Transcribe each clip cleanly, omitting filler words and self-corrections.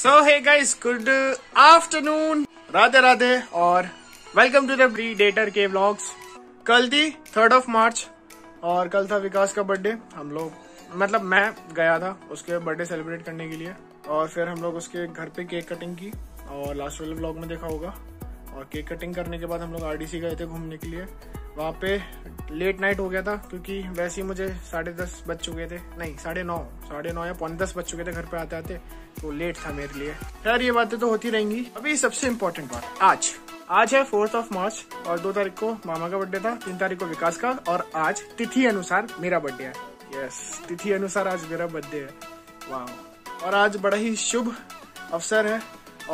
सो hey guys, good afternoon, Radhe Radhe और welcome to the predator के vlogs. कल थी 3rd of March और कल था विकास का बर्थडे। हम लोग मतलब मैं गया था उसके बर्थडे सेलिब्रेट करने के लिए और फिर हम लोग उसके घर पे केक कटिंग की और लास्ट वाले व्लॉग में देखा होगा। और केक कटिंग करने के बाद हम लोग RDC गए थे घूमने के लिए। वहाँ पे लेट नाइट हो गया था क्योंकि वैसे ही मुझे 10:30 बज चुके थे, नहीं 9:30 या 9:45 बज चुके थे घर पे आते आते, तो लेट था मेरे लिए। खैर ये बातें तो होती रहेंगी। अभी सबसे इम्पोर्टेंट बात, आज है 4th of March और 2 तारीख को मामा का बर्थडे था, 3 तारीख को विकास का और आज तिथि अनुसार मेरा बर्थडे है। यस, तिथि अनुसार आज मेरा बर्थडे है। वाह, और आज बड़ा ही शुभ अवसर है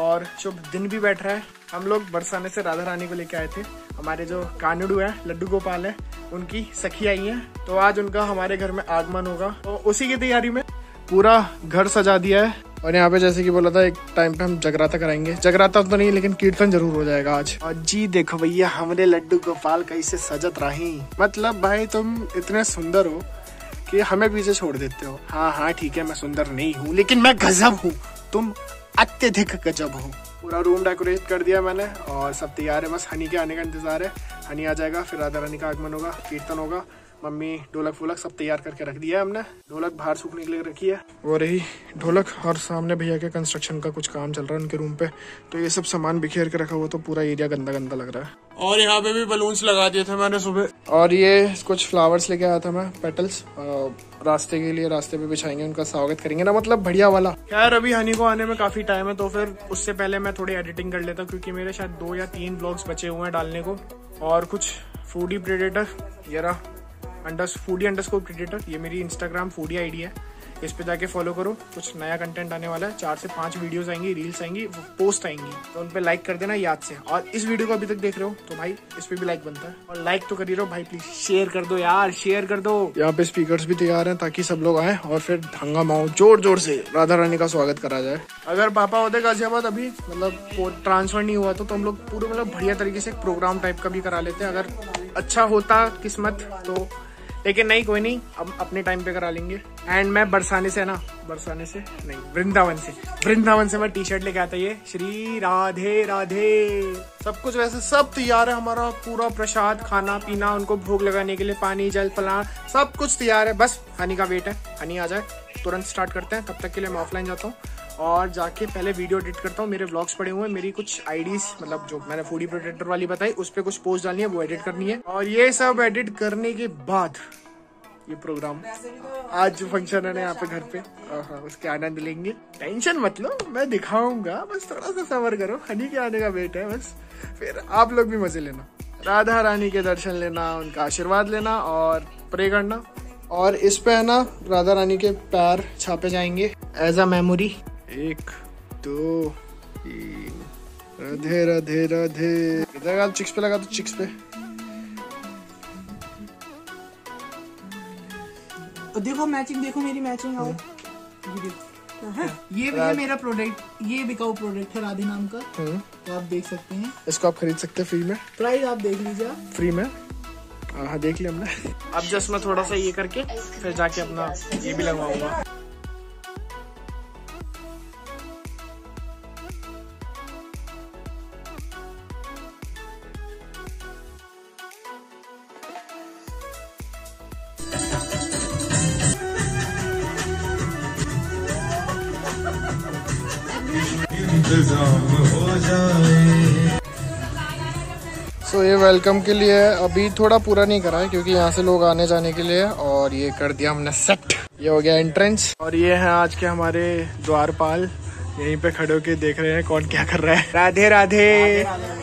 और शुभ दिन भी बैठ रहा है। हम लोग बरसाने से राधा रानी को लेके आए थे। हमारे जो कानूडू है, लड्डू गोपाल है, उनकी सखी आई है, तो आज उनका हमारे घर में आगमन होगा। तो उसी की तैयारी में पूरा घर सजा दिया है। और यहाँ पे जैसे कि बोला था, एक टाइम पे हम जगराता कराएंगे। जगराता तो नहीं, लेकिन कीर्तन जरूर हो जाएगा आज। और जी देखो भैया, हमने लड्डू गोपाल कैसे सजत रही। मतलब भाई तुम इतने सुंदर हो कि हमें पीछे छोड़ देते हो। हाँ हाँ ठीक है, मैं सुंदर नहीं हूँ लेकिन मैं गजब हूँ, तुम अत्यधिक गजब हो। पूरा रूम डेकोरेट कर दिया मैंने और सब तैयार है, बस हनी के आने का इंतजार है। हनी आ जाएगा, फिर राधा रानी का आगमन होगा, कीर्तन होगा। मम्मी ढोलक फोलक सब तैयार करके रख दिया है हमने। ढोलक बाहर सूखने के लिए रखी है। वो रही ढोलक और सामने भैया के कंस्ट्रक्शन का कुछ काम चल रहा है उनके रूम पे, तो ये सब सामान बिखेर के रखा हुआ, तो पूरा एरिया गंदा गंदा लग रहा है। और यहाँ पे भी बलून्स लगा दिए थे मैंने सुबह। और ये कुछ फ्लावर्स लेके आया था मैं, पेटल्स, रास्ते के लिए। रास्ते पे बिछाएंगे, उनका स्वागत करेंगे ना, मतलब बढ़िया वाला। यार अभी हनी को आने में काफी टाइम है, तो फिर उससे पहले मैं थोड़ी एडिटिंग कर लेता क्योंकि मेरे शायद 2 या 3 व्लॉग्स बचे हुए हैं डालने को। और कुछ फूडी प्रेडेटर, जरा _foody_predator, ये मेरी इंस्टाग्राम फूडी आईडी है, इस पे जाके फॉलो करो। कुछ नया कंटेंट आने वाला है, 4 से 5 वीडियोस आएंगी, रील्स आएंगी, पोस्ट आएंगी, तो उन पे लाइक कर देना याद से। और इस वीडियो को अभी तक देख रहे हो तो भाई इस पे भी लाइक बनता है, और लाइक तो कर ही रहो भाई, प्लीज शेयर कर दो यार, शेयर कर दो। यहाँ पे स्पीकर्स भी तैयार हैं ताकि सब लोग आए और फिर हंगामा हो, जोर जोर से राधा रानी का स्वागत करा जाए। अगर पापा होते गाजियाबाद अभी, मतलब ट्रांसफर नहीं हुआ, तो हम लोग पूरे मतलब बढ़िया तरीके से प्रोग्राम टाइप का भी करा लेते हैं, अगर अच्छा होता किस्मत तो। लेकिन नहीं, कोई नहीं, अब अपने टाइम पे करा लेंगे। एंड मैं वृंदावन से मैं टी-शर्ट लेके आता, ये श्री राधे राधे। सब कुछ वैसे सब तैयार है हमारा, पूरा प्रसाद, खाना पीना, उनको भोग लगाने के लिए पानी जल फला सब कुछ तैयार है, बस हनी का वेट है। हनी आ जाए तुरंत स्टार्ट करते हैं। तब तक के लिए मैं ऑफलाइन जाता हूँ और जाके पहले वीडियो एडिट करता हूँ। मेरे व्लॉग्स पड़े हुए हैं, मेरी कुछ आईडीज, मतलब जो मैंने फूडी प्रेडेटर वाली बताई उस पे कुछ पोस्ट डालनी है, वो एडिट करनी है। और ये सब एडिट करने के बाद ये प्रोग्राम, आज जो फंक्शन है ना यहाँ पे घर पे, उसके आनंद लेंगे। टेंशन मत लो, मैं दिखाऊंगा, बस थोड़ा सा सबर करो, हनी के आने का वेट है बस। फिर आप लोग भी मजे लेना, राधा रानी के दर्शन लेना, उनका आशीर्वाद लेना और प्रे करना। और इस पे है ना राधा रानी के पैर छापे जाएंगे as a memory. 1 2 3 Radhe Radhe Radhe. इधर आप चिक्स पे लगा दो, चिक्स पे। देखो मैचिंग, देखो मेरी मैचिंग आओ। ये भैया मेरा प्रोडक्ट, ये बिकाऊ प्रोडक्ट है राधे नाम का, तो आप देख सकते हैं, इसको आप खरीद सकते हैं फ्री में। प्राइस आप देख लीजिए, फ्री में। हाँ देख लिया हमने। अब जस्ट मैं थोड़ा सा ये करके फिर जाके अपना ये भी लगवाऊंगा। तो ये वेलकम के लिए अभी थोड़ा पूरा नहीं करा है क्योंकि यहाँ से लोग आने जाने के लिए। और ये कर दिया हमने सेट, ये हो गया एंट्रेंस। और ये है आज के हमारे द्वारपाल, यहीं पे खड़े होके देख रहे हैं कौन क्या कर रहा है। राधे राधे।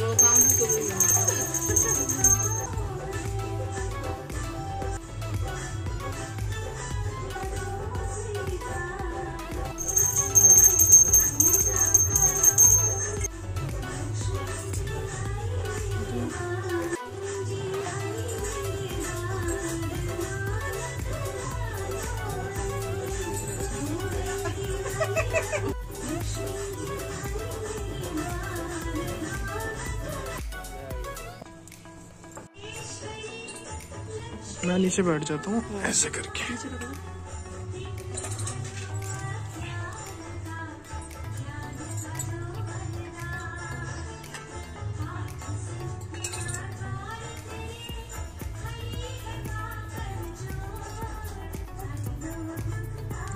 वो काम है कुछ नहीं मैं नीचे बैठ जाता हूँ ऐसे करके।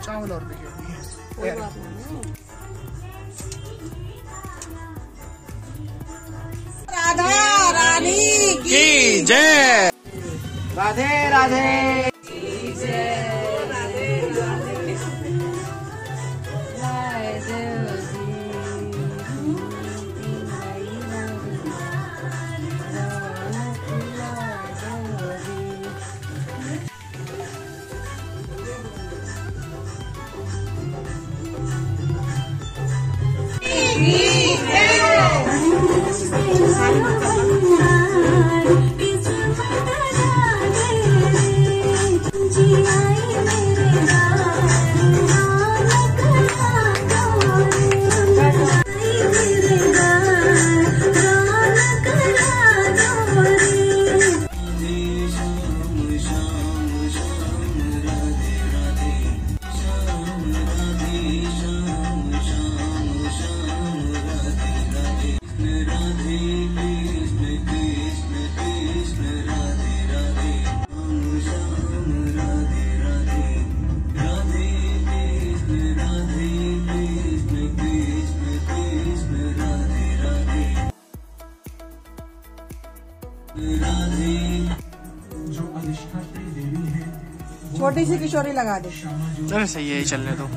चावल और भी राधा रानी की जय। राधे राधे राधे राधे छोटी सी किशोरी लगा दे। अरे सही है, चलने दो।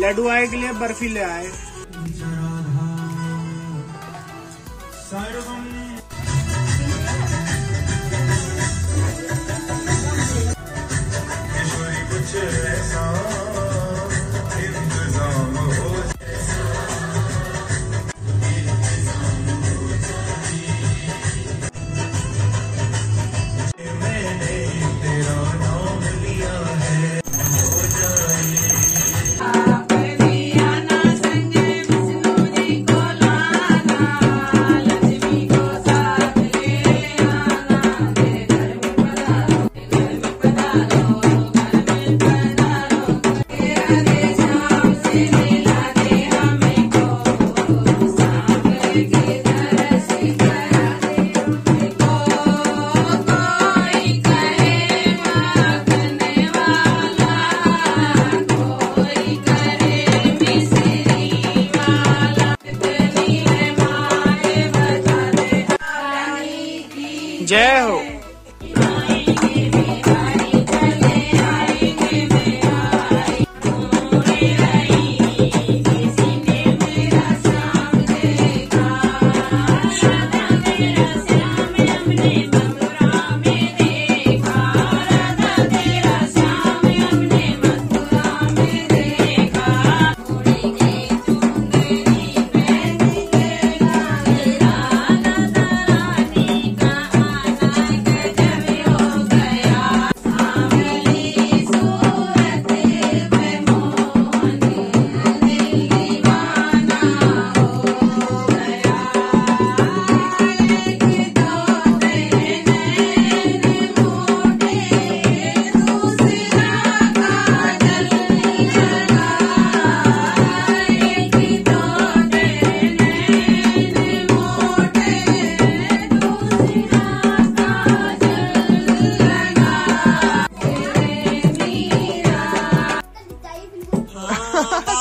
लड्डू आए के लिए बर्फी ले आए।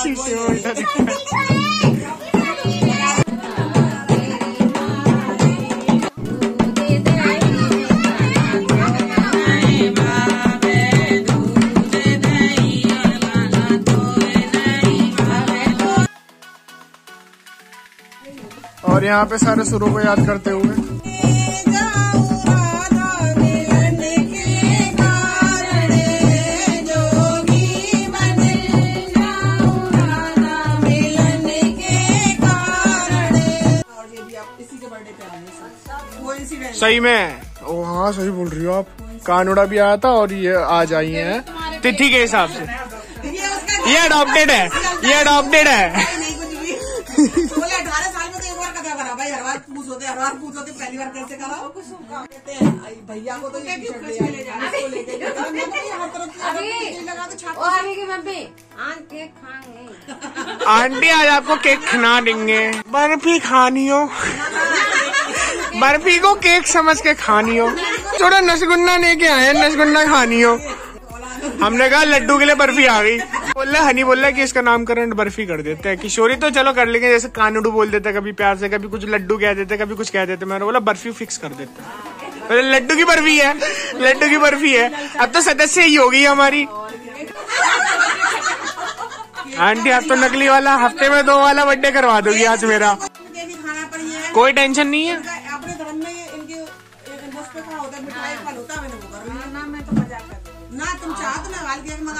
और यहाँ पे सारे सुरों को याद करते हुए सही में। ओ हाँ सही बोल रही हो आप। कानूड़ा भी आया था और ये आज आई हैं तिथि के हिसाब से। ये अडॉप्टेड है, ये अडॉप्टेड है। बोले 18 साल में तो एक बार कथा करा भाई, हर बार पूछ होते पहली बार कैसे कराओ। कहते हैं भैया को तो ये लेके आंटी आज आपको केक खिला देंगे। बर्फी खानी हो, बर्फी को केक समझ के खानी हो। थोड़ा नसगुन्ना लेके आए, नसगुन्ना खानी हो। हमने कहा लड्डू के लिए बर्फी आ गई। बोला हनी बोला कि इसका नामकरण बर्फी कर देते हैं। किशोरी तो चलो कर लेंगे, जैसे कानूडू बोल देते कभी प्यार से, कभी कुछ लड्डू कह देते, कभी कुछ कह देते। मैंने बोला बर्फी फिक्स कर देते, लड्डू की बर्फी है, लड्डू की बर्फी है। अब तो सदस्य ही होगी हमारी आंटी। आप तो नकली वाला हफ्ते में 2 वाला बर्थडे करवा दोगी आज मेरा। कोई टेंशन नहीं है,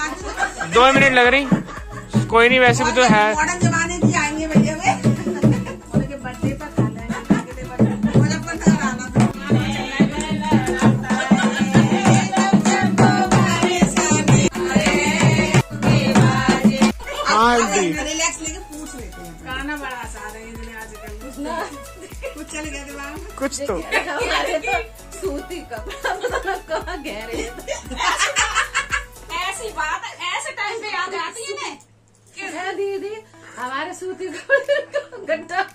तो 2 मिनट लग रही, कोई नहीं। वैसे भी तो है जमाने की आएंगे भैया में। बर्थडे पर खाना है, रिलैक्स लेके पूछ लेते हैं। गाना बड़ा आसान है इन्हें आजकल, कुछ चल गया दिमाग में कुछ तो। सूती कपड़ा गहरे ऐसी बात ऐसे टाइम पे याद आती है ना दीदी हमारे सूती गड्ढा।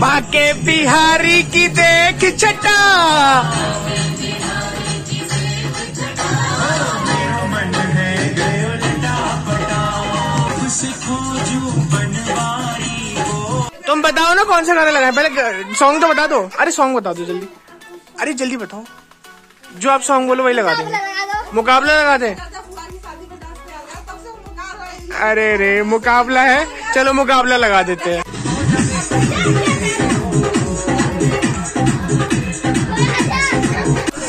बाके बिहारी की देख छटा, तुम बताओ ना कौन सा गाना लगाए, पहले सॉन्ग तो बता दो। अरे सॉन्ग बता दो जल्दी, अरे जल्दी बताओ। जो आप सॉन्ग बोलो वही लगा देंगे, मुकाबला लगा दे। अरे रे मुकाबला है, चलो मुकाबला लगा देते हैं।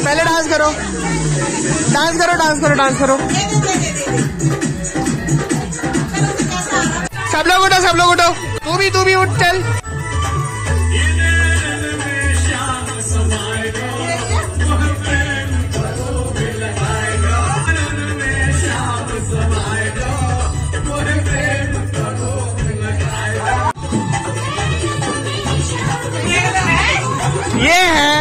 पहले डांस करो, डांस करो, डांस करो, डांस करो। सब लोग उठो, सब लोग उठो। तू भी उठ चल। ये है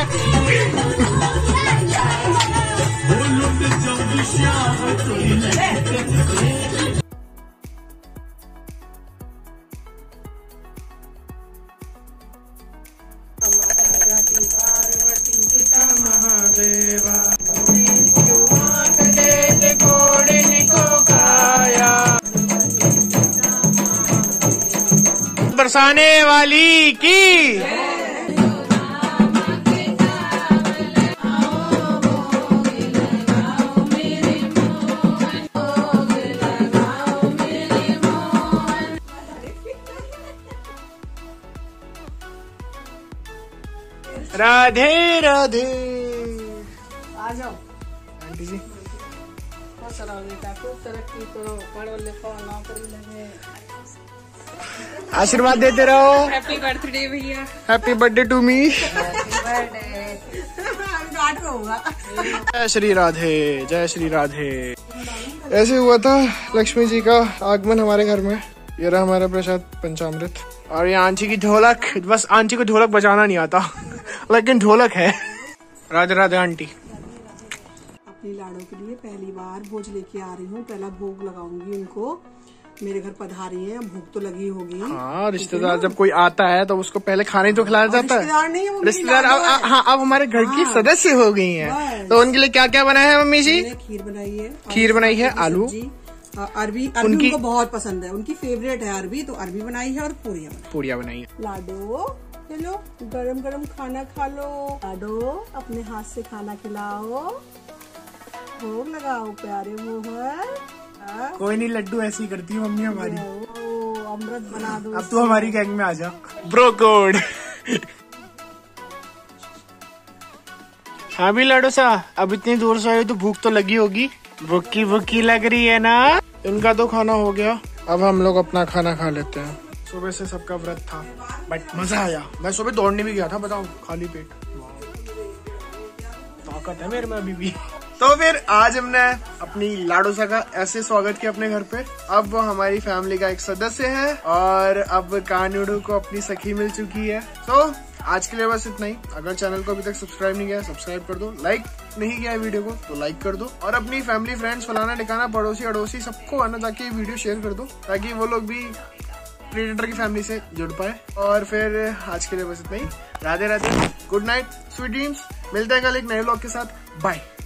बरसाने वाली की। राधे राधे। आ जाओ आंटी जी, तरक्की करो, पढ़ो लिखो, नौकरी लगे। आशीर्वाद देते रहो। हैप्पी बर्थडे भैया, हैप्पी बर्थडे टू मी। जय श्री राधे, जय श्री राधे। ऐसे हुआ था लक्ष्मी जी का आगमन हमारे घर में। ये रहा हमारा प्रसाद पंचामृत। और ये आंटी की ढोलक, बस आंटी को ढोलक बजाना नहीं आता लेकिन ढोलक है। राधे राधे आंटी। अपनी लाड़ों के लिए पहली बार भोज लेके आ रही हूँ, पहला भोग लगाऊंगी उनको। मेरे घर पधारी है, भूख तो लगी होगी। हाँ, रिश्तेदार जब कोई आता है तो उसको पहले खाने तो खिलाया जाता है। रिश्तेदार अब हमारे घर की सदस्य हो गई हैं। तो उनके लिए क्या क्या बनाया है मम्मी जी? खीर बनाई है, आलू, अरबी। उनकी बहुत पसंद है, उनकी फेवरेट है अरबी, तो अरबी बनाई है। और पूरिया बनाई है। लाडो चलो गरम गरम खाना खा लो। लाडो अपने हाथ से खाना खिलाओ, भोग लगाओ प्यारे मोहन। कोई नहीं, लड्डू ऐसी करती है मम्मी हमारी। अमृत बना दो। अब तू हमारी गैंग में आ जा ब्रो कोड। हाँ भी लाडो सा, अब इतनी दूर से आए तो भूख तो लगी होगी। भूखी भूखी लग रही है ना। इनका तो खाना हो गया, अब हम लोग अपना खाना खा लेते हैं। सुबह से सबका व्रत था बट मजा आया। मैं सुबह दौड़ने भी गया था, बताओ, खाली पेट। ताकत है मेरे में अभी भी। तो फिर आज हमने अपनी लाडोसा का ऐसे स्वागत किया अपने घर पे। अब वो हमारी फैमिली का एक सदस्य है और अब कानूडू को अपनी सखी मिल चुकी है। तो आज के लिए बस इतना ही। अगर चैनल को अभी तक सब्सक्राइब नहीं किया है, सब्सक्राइब कर दो। लाइक नहीं किया है वीडियो को तो लाइक कर दो। और अपनी फैमिली, फ्रेंड्स, फलाना ठिकाना, पड़ोसी अड़ोसी सबको आना ताकि ये वीडियो शेयर कर दो, ताकि वो लोग भी प्रेडेटर की फैमिली से जुड़ पाए। और फिर आज के लिए बस इतना ही। Radhe Radhe, good night, sweet dreams. मिलते हैं कल एक नए व्लॉग के साथ। बाय।